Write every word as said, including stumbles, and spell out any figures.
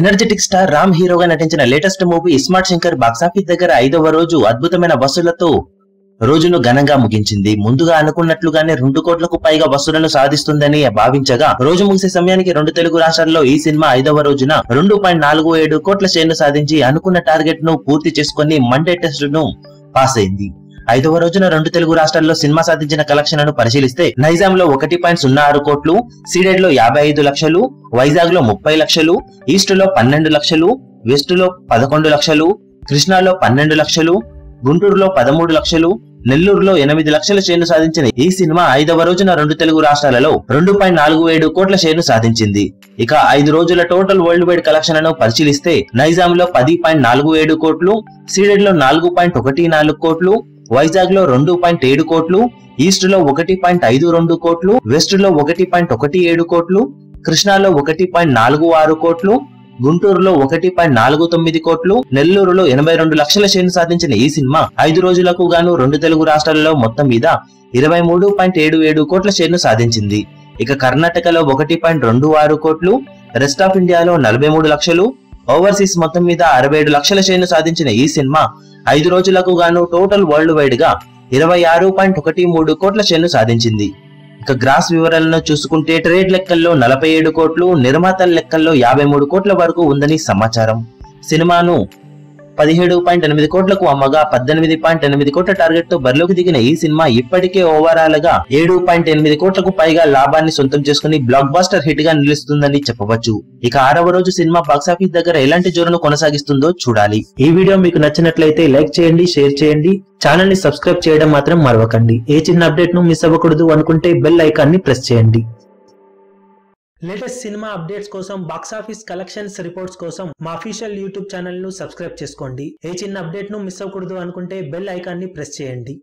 Energetic star Ram హీరోగా నటించిన latest movie iSmart Shankar box office దగ్గర ఐదవ రోజు అద్భుతమైన వసూళ్లతో రోజును ఘనంగా ముగించింది. ముందుగా అనుకున్నట్లుగానే రెండు కోట్లకు పైగా వసూళ్లను సాధిస్తుందని భావించగా రోజు ముగిసే సమయానికి రెండు తెలుగు రాష్ట్రాల్లో ఈ సినిమా ఐదవ రోజున రెండు పాయింట్ నాలుగు ఏడు కోట్ల షేర్ను సాధించి అనుకున్న టార్గెట్ ను పూర్తి చేసుకుని మండే టెస్ట్ ను పాస్ అయింది. ఐదవ రోజున రెండు తెలుగు రాష్ట్రాల్లో సినిమా సాధించిన కలెక్షన్లను పరిశీలిస్తే నైజాం లో ఒకటి పాయింట్ సున్నా ఆరు కోట్లు, సీడెడ్ లో యాభై ఐదు లక్షలు, వైజాగ్ లో ముప్పై లక్షలు, ఈస్ట్ లో పన్నెండు లక్షలు, వెస్ట్ లో పదకొండు లక్షలు, కృష్ణాలో పన్నెండు లక్షలు, గుంటూరులో పదమూడు లక్షలు, నెల్లూరులో ఎనిమిది లక్షల షేర్ను సాధించిన ఈ సినిమా ఐదవ రోజున రెండు తెలుగు రాష్ట్రాలలో రెండు పాయింట్ నాలుగు ఏడు కోట్ల షేర్ను సాధించింది. ఇక ఐదు రోజుల టోటల్ వరల్డ్ వైడ్ కలెక్షన్లను పరిశీలిస్తే నైజాం లో పది పాయింట్ నాలుగు ఏడు కోట్లు, సీడెడ్ లో నాలుగు పాయింట్ ఒకటి నాలుగు కోట్లు, వైజాగ్ లో రెండు పాయింట్ ఏడు కోట్లు, ఈస్ట్ లో ఒకటి పాయింట్ ఐదు రెండు కోట్లు, వెస్ట్ లో ఒకటి పాయింట్ ఒకటి ఏడు కోట్లు, కృష్ణాలో ఒకటి పాయింట్ నాలుగు ఆరు కోట్లు, గుంటూరులో ఒకటి పాయింట్ నాలుగు తొమ్మిది కోట్లు, నెల్లూరులో ఎనభై రెండు లక్షల షేర్ను సాధించిన ఈ సినిమా ఐదు రోజులకు గాను రెండు తెలుగు రాష్ట్రాలలో మొత్తం మీద ఇరవై మూడు పాయింట్ ఏడు ఏడు కోట్ల షేర్ను సాధించింది. ఇక కర్ణాటకలో ఒకటి పాయింట్ రెండు ఆరు కోట్లు, రెస్ట్ ఆఫ్ ఇండియాలో నలభై మూడు లక్షలు, ఓవర్సీస్ మొత్తం మీద అరవై ఏడు లక్షల షేర్ను సాధించిన ఈ సినిమా ఐదు రోజులకు గాను టోటల్ వరల్డ్ వైడ్ గా ఇరవై ఆరు పాయింట్ ఒకటి మూడు కోట్ల షేర్ను సాధించింది. ఇక గ్రాస్ వివరాలను చూసుకుంటే ట్రేడ్ లెక్కల్లో నలభై ఏడు కోట్లు, నిర్మాతల లెక్కల్లో యాభై మూడు కోట్ల వరకు ఉందని సమాచారం. సినిమాను పదిహేడు పాయింట్ ఎనిమిది కోట్లకు అమ్మగా పద్దెనిమిది పాయింట్ ఎనిమిది కోట్ల టార్గెట్ తో బరిలోకి దిగిన ఈ సినిమా ఇప్పటికే ఓవరాల్ గా ఏడు పాయింట్ ఎనిమిది కోట్లకు పైగా లాభాన్ని సొంతం చేసుకుని బ్లాక్ బాస్టర్ హిట్ గా నిలుస్తుందని చెప్పవచ్చు. ఇక ఆరవ రోజు సినిమా బాక్సాఫీస్ దగ్గర ఎలాంటి జోరును కొనసాగిస్తుందో చూడాలి. ఈ వీడియో మీకు నచ్చినట్లయితే లైక్ చేయండి, షేర్ చేయండి, ఛానల్ ని సబ్స్క్రైబ్ చేయడం మాత్రం మరవకండి. ఏ చిన్న అప్డేట్ ను మిస్ అవ్వకూడదు అనుకుంటే బెల్ ఐకాన్ ని ప్రెస్ చేయండి. లేటెస్ట్ సినిమా అప్డేట్స్ కోసం, బాక్సాఫీస్ కలెక్షన్స్ రిపోర్ట్స్ కోసం మా అఫీషియల్ యూట్యూబ్ ఛానల్ ను సబ్స్క్రైబ్ చేసుకోండి. ఏ చిన్న అప్డేట్ ను మిస్ అవ్వకూడదు అనుకుంటే బెల్ ఐకాన్ ని ప్రెస్ చేయండి.